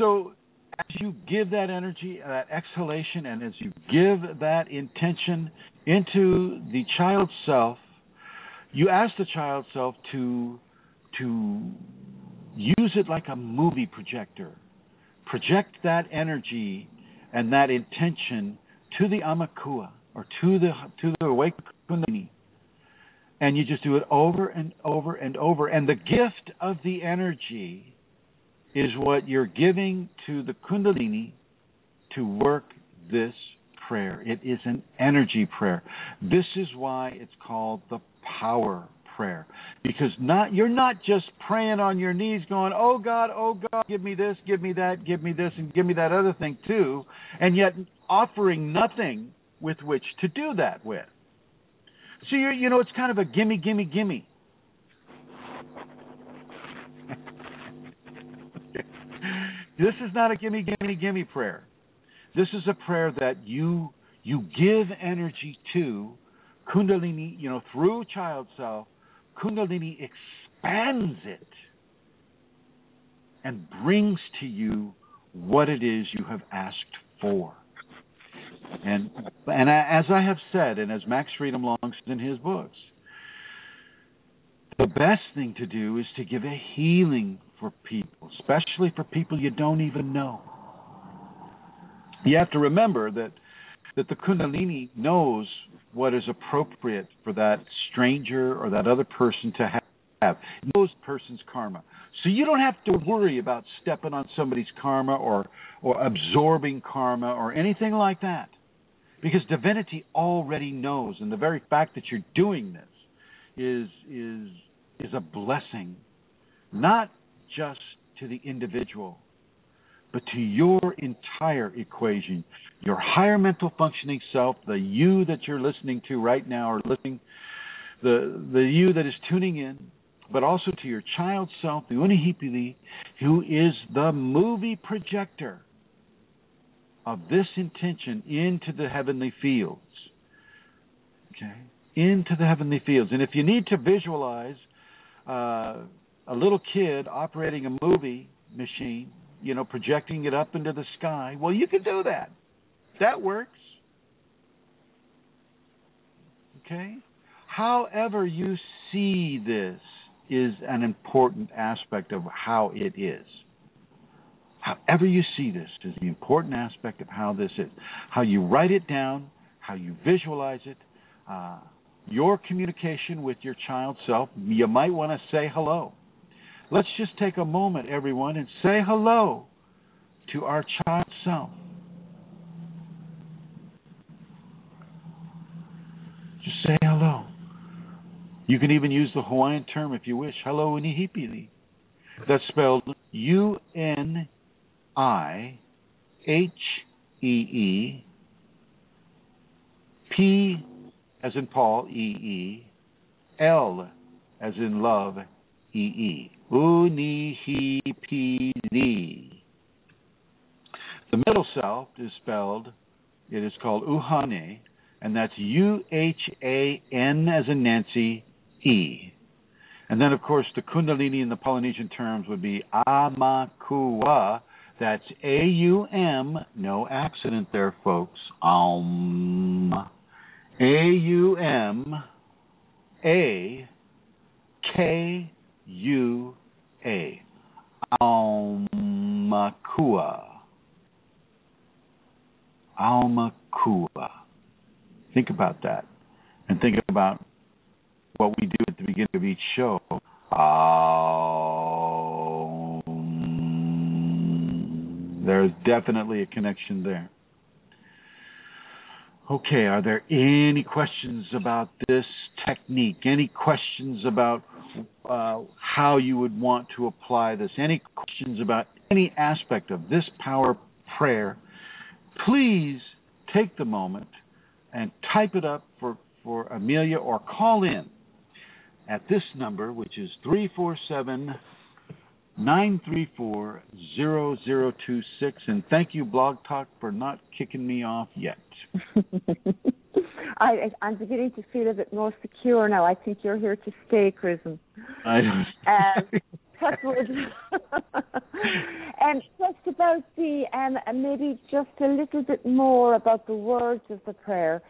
So as you give that energy, that exhalation, and as you give that intention into the child self, you ask the child self to use it like a movie projector. Project that energy and that intention to the Aumakua, or to the awakened Kundalini. And you just do it over and over and over. And the gift of the energy is what you're giving to the Kundalini to work this prayer. It is an energy prayer. This is why it's called the power prayer. Because you're not just praying on your knees going, oh God, give me this, give me that, give me this, and give me that other thing too, and yet offering nothing with which to do that with. So, it's kind of a gimme, gimme, gimme. This is not a gimme, gimme, gimme prayer. This is a prayer that you give energy to Kundalini, through child self. Kundalini expands it and brings to you what it is you have asked for. And as I have said, and as Max Freedom Long says in his books, the best thing to do is to give a healing for people, especially for people you don't even know. You have to remember that the Kundalini knows what is appropriate for that stranger or that other person to have. It knows the person's karma. So you don't have to worry about stepping on somebody's karma or absorbing karma or anything like that. Because divinity already knows, and the very fact that you're doing this is a blessing, not just to the individual, but to your entire equation, your higher mental functioning self, the you that you're listening to right now, or listening, the you that is tuning in, but also to your child self, the Unihipili, who is the movie projector of this intention into the heavenly fields. Okay? Into the heavenly fields. And if you need to visualize a little kid operating a movie machine, projecting it up into the sky, well, you can do that. That works. Okay? However you see this is an important aspect of how it is. However you see this is the important aspect of how this is. How you write it down, how you visualize it, your communication with your child self. You might want to say hello. Let's just take a moment, everyone, and say hello to our child self. Just say hello. You can even use the Hawaiian term if you wish. Hello, Unihipili. That's spelled U-N-I-H-E-E, P as in Paul, E-E, L as in love, E-E. Unihipili. The middle self is called Uhane, and that's U-H-A-N as in Nancy, E. And then, of course, the Kundalini in the Polynesian terms would be Aumakua. That's A-U-M, no accident there, folks. A-U-M-A-K-U-A. Aumakua. Think about that. And think about what we do at the beginning of each show. There's definitely a connection there. Okay, are there any questions about this technique? Any questions about how you would want to apply this? Any questions about any aspect of this power prayer? Please take the moment and type it up for Amelia, or call in at this number, which is 347-934-0026, and thank you, Blog Talk, for not kicking me off yet. I'm beginning to feel a bit more secure now. I think you're here to stay, Chrism. I know. Just about the maybe just a little bit more about the words of the prayer,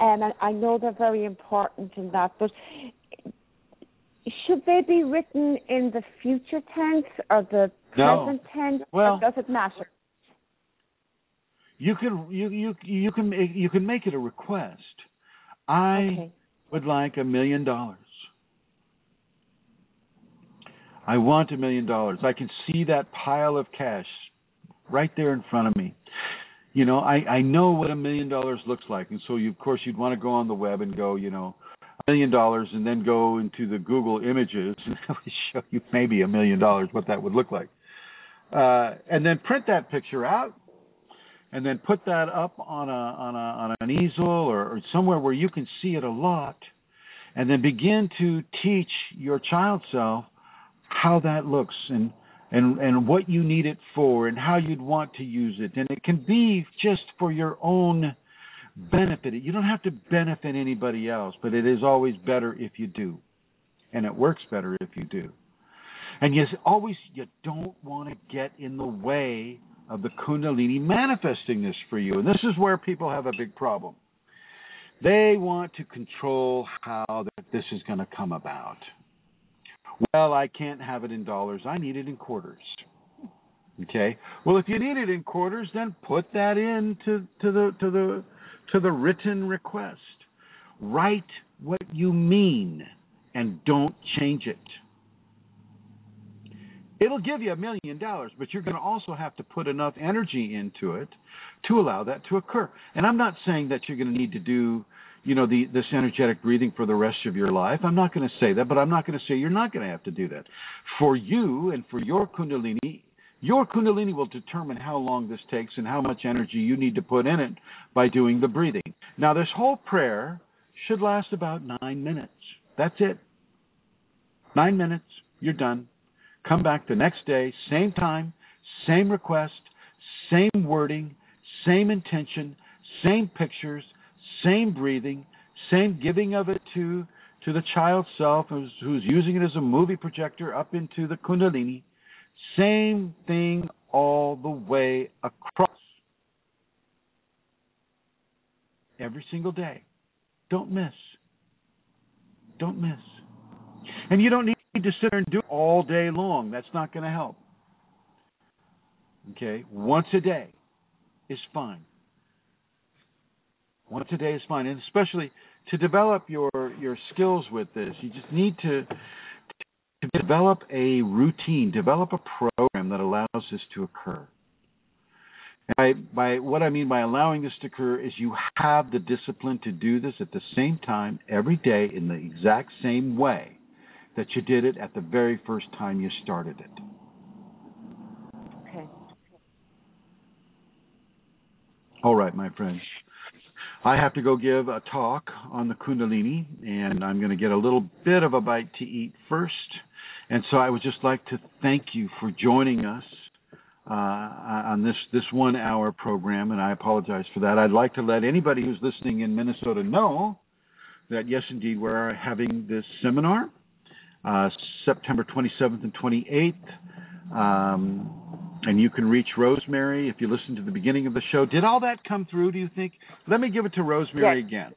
and I know they're very important in that, but should they be written in the future tense or the present tense? Well, or does it matter? You can make it a request. I would like $1 million. I want $1 million. I can see that pile of cash right there in front of me. You know, I know what $1 million looks like, and so of course you'd want to go on the web and go, you know, $1 million, and then go into the Google images and show you maybe $1 million, what that would look like. And then print that picture out and then put that up on an easel or somewhere where you can see it a lot, and then begin to teach your child self how that looks and what you need it for and how you'd want to use it. And it can be just for your own benefit. You don't have to benefit anybody else, but it is always better if you do, and it works better if you do. And you don't want to get in the way of the Kundalini manifesting this for you. And this is where people have a big problem. They want to control how this is going to come about. Well, I can't have it in dollars. I need it in quarters. Okay. Well, if you need it in quarters, then put that in to the written request. Write what you mean and don't change it. It'll give you $1 million, but you're going to also have to put enough energy into it to allow that to occur. And I'm not saying that you're going to need to do, you know, this energetic breathing for the rest of your life. I'm not going to say that, but I'm not going to say you're not going to have to do that. For you and for your Kundalini will determine how long this takes and how much energy you need to put in it by doing the breathing. Now, this whole prayer should last about 9 minutes. That's it. 9 minutes, you're done. Come back the next day, same time, same request, same wording, same intention, same pictures, same breathing, same giving of it to the child self who's using it as a movie projector up into the Kundalini. Same thing all the way across. Every single day. Don't miss. Don't miss. And you don't need to sit there and do it all day long. That's not going to help. Okay? Once a day is fine. Once a day is fine. And especially to develop your skills with this, you just need to develop a routine, develop a program that allows this to occur. And by what I mean by allowing this to occur is you have the discipline to do this at the same time every day in the exact same way that you did it at the very first time you started it. Okay. All right, my friends. I have to go give a talk on the Kundalini, and I'm going to get a little bit of a bite to eat first. And so I would just like to thank you for joining us on this 1 hour program, and I apologize for that. I'd like to let anybody who's listening in Minnesota know that, yes, indeed, we're having this seminar September 27th and 28th. and you can reach Rosemary if you listen to the beginning of the show. Did all that come through, do you think? Let me give it to Rosemary again.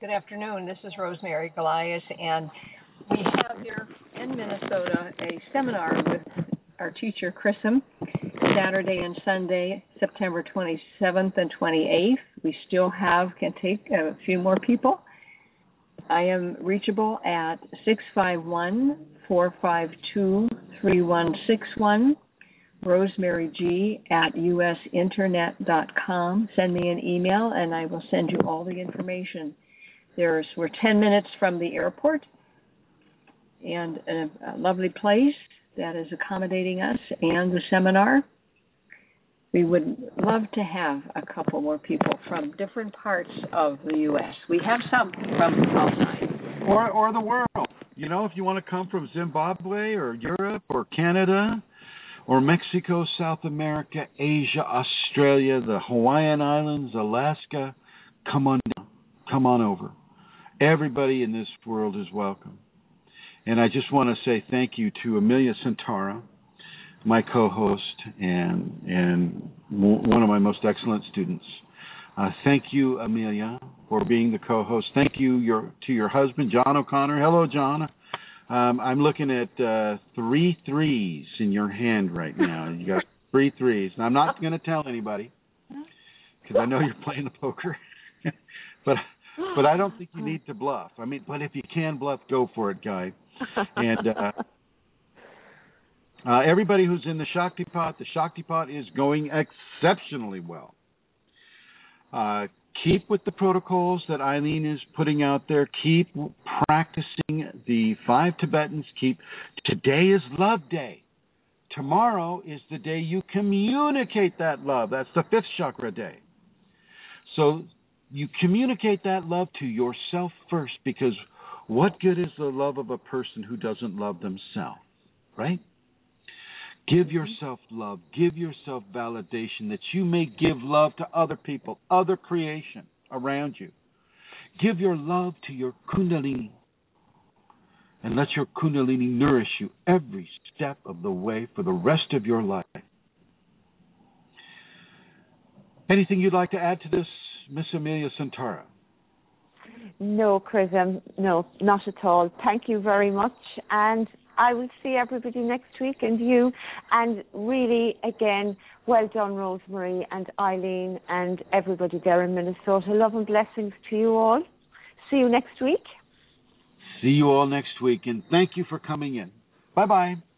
Good afternoon. This is Rosemary Goliath, and we have here in Minnesota a seminar with our teacher, Chrism, Saturday and Sunday, September 27th and 28th. We still can take a few more people. I am reachable at 651-452-3161, rosemarygg@usinternet.com. Send me an email, and I will send you all the information. We're 10 minutes from the airport and a lovely place that is accommodating us and the seminar. We would love to have a couple more people from different parts of the U.S. We have some from outside. Or the world. You know, if you want to come from Zimbabwe or Europe or Canada or Mexico, South America, Asia, Australia, the Hawaiian Islands, Alaska, come on down. Come on over. Everybody in this world is welcome. And I just want to say thank you to Amelia Sentara, my co-host and one of my most excellent students. Thank you, Amelia, for being the co-host. Thank you to your husband, John O'Connor. Hello, John. I'm looking at 3 threes in your hand right now. You got 3 threes. And I'm not going to tell anybody because I know you're playing the poker. But I don't think you need to bluff. I mean, but if you can bluff, go for it, guy. And everybody who's in the Shaktipat is going exceptionally well. Keep with the protocols that Eileen is putting out there. Keep practicing the 5 Tibetans. Today is Love Day. Tomorrow is the day you communicate that love. That's the 5th chakra day. So you communicate that love to yourself first, because what good is the love of a person who doesn't love themselves, right? Give yourself love. Give yourself validation that you may give love to other people, other creation around you. Give your love to your Kundalini and let your Kundalini nourish you every step of the way for the rest of your life. Anything you'd like to add to this, Miss Amelia Sentara? No, Chrism, no, not at all. Thank you very much, and I will see everybody next week, and you, and really, again, well done, Rosemary and Eileen and everybody there in Minnesota. Love and blessings to you all. See you next week. See you all next week, and thank you for coming in. Bye-bye.